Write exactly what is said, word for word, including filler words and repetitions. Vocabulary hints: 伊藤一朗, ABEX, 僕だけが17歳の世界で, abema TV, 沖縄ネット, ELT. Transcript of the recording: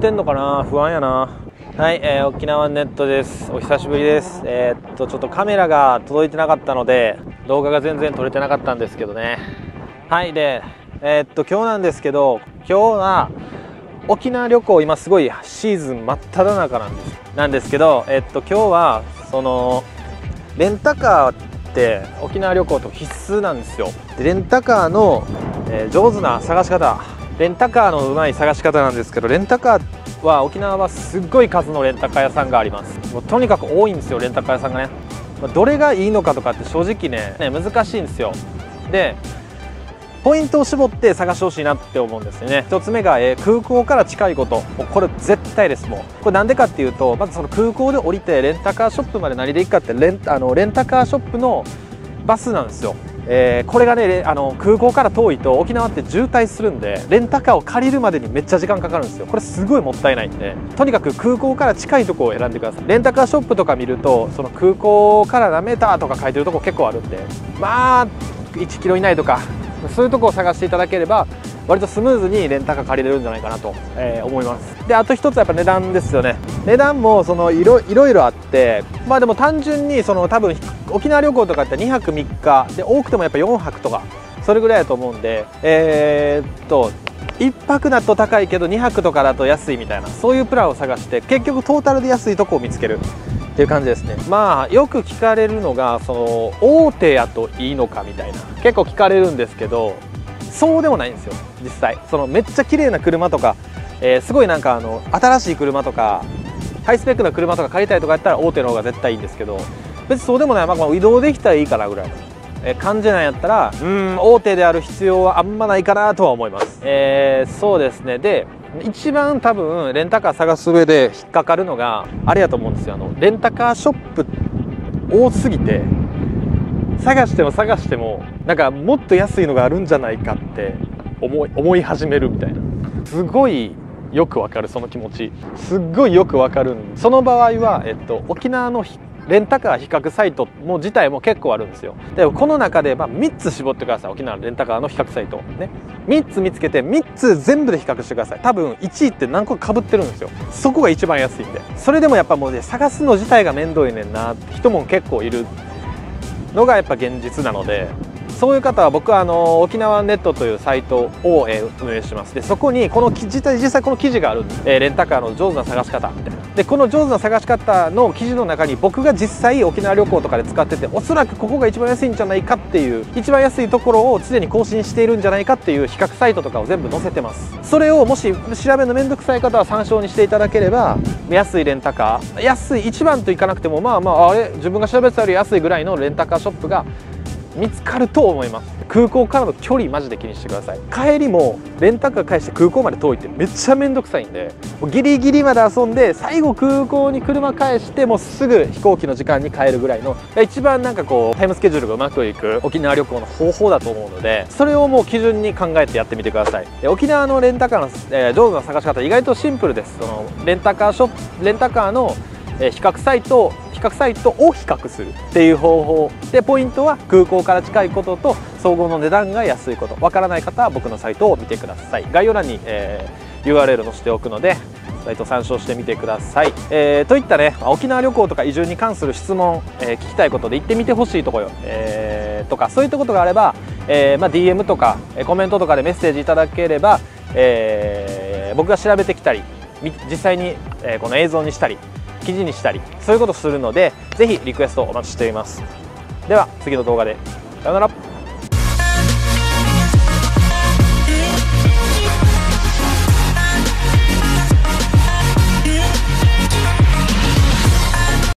ってんのかな、不安やな。はい、えー、沖縄ネットです。お久しぶりです。えー、っとちょっとカメラが届いてなかったので動画が全然撮れてなかったんですけどね。はいでえー、っと今日なんですけど、今日は沖縄旅行、今すごいシーズン真っ只中なんですなんですけど、えー、っと今日はそのレンタカーって沖縄旅行と必須なんですよ。でレンタカーの、えー、上手な探し方、レンタカーのうまい探し方なんですけど、レンタカーは沖縄はすっごい数のレンタカー屋さんがあります。もうとにかく多いんですよ、レンタカー屋さんがね。どれがいいのかとかって正直 ね, ね難しいんですよ。でポイントを絞って探してほしいなって思うんですよね。ひとつめが、えー、空港から近いこと、もうこれ絶対です。もうこれなんでかっていうと、まずその空港で降りてレンタカーショップまで何で行くかって、レンあのレンタカーショップのバスなんですよ。えー、これがね、あの空港から遠いと沖縄って渋滞するんで、レンタカーを借りるまでにめっちゃ時間かかるんですよ。これすごいもったいないんで、とにかく空港から近いとこを選んでください。レンタカーショップとか見ると、その空港から何メーターとか書いてるとこ結構あるんで、まあいちキロ以内とかそういうとこを探していただければ、割とスムーズにレンタカー借りれるんじゃないかなと、えー、思います。であと一つはやっぱ値段ですよね。値段もそのいろいろあって、まあでも単純にその多分沖縄旅行とかってにはくみっかで、多くてもやっぱよんはくとかそれぐらいだと思うんで、えー、っといっぱくだと高いけどにはくとかだと安いみたいな、そういうプランを探して結局トータルで安いとこを見つけるっていう感じですね。まあよく聞かれるのが、その大手やといいのかみたいな、結構聞かれるんですけど、そうでもないんですよ実際。そのめっちゃ綺麗な車とか、えー、すごいなんかあの新しい車とかハイスペックな車とか借りたいとかやったら大手の方が絶対いいんですけど、別にそうでもない、まあ、移動できたらいいかなぐらいの、えー、感じなんやったら、うーん大手である必要はあんまないかなとは思います。えー、そうですね。で一番多分レンタカー探す上で引っかかるのがあれやと思うんですよ。あのレンタカーショップ多すぎて、探しても探してもなんかもっと安いのがあるんじゃないかって思い、思い始めるみたいな。すごいよくわかる、その気持ちすっごいよくわかる。その場合は、えっと、沖縄のレンタカー比較サイトも自体も結構あるんですよ。でこの中でまあみっつ絞ってください。沖縄のレンタカーの比較サイトね、みっつ見つけてみっつ全部で比較してください。多分いちいって何個かぶってるんですよ。そこが一番安いんで。それでもやっぱもうね、探すの自体が面倒いねんなって人も結構いるのがやっぱ現実なので、そういう方は僕はあの沖縄ネットというサイトを運営します。でそこにこの実際この記事があるんで、レンタカーの上手な探し方みたいな。でこの上手な探し方の記事の中に、僕が実際沖縄旅行とかで使ってて、おそらくここが一番安いんじゃないかっていう、一番安いところを常に更新しているんじゃないかっていう比較サイトとかを全部載せてます。それをもし調べの面倒くさい方は参照にしていただければ、安いレンタカー、安いいちばんといかなくても、まあまああれ自分が調べてたより安いぐらいのレンタカーショップが見つかると思います。空港からの距離マジで気にしてください。帰りもレンタカー返して空港まで遠いってめっちゃ面倒くさいんで、ギリギリまで遊んで最後空港に車返して、もうすぐ飛行機の時間に帰るぐらいの、一番なんかこうタイムスケジュールがうまくいく沖縄旅行の方法だと思うので、それをもう基準に考えてやってみてください。沖縄のレンタカーの、えー、上手な探し方意外とシンプルです。そのレンタカーショップ、レンタカーの比較サイト比較サイトを比較するっていう方法で、ポイントは空港から近いことと総合の値段が安いこと。わからない方は僕のサイトを見てください。概要欄に、えー、ユーアールエル 載せておくので、サイト参照してみてください。えー、といったね、沖縄旅行とか移住に関する質問、えー、聞きたいことで、行ってみてほしいとこよ、えー、とかそういったことがあれば、えーまあ、ディーエム とかコメントとかでメッセージいただければ、えー、僕が調べてきたり、実際にこの映像にしたり記事にしたり、そういうことするので、ぜひリクエストお待ちしています。では次の動画で。さよなら。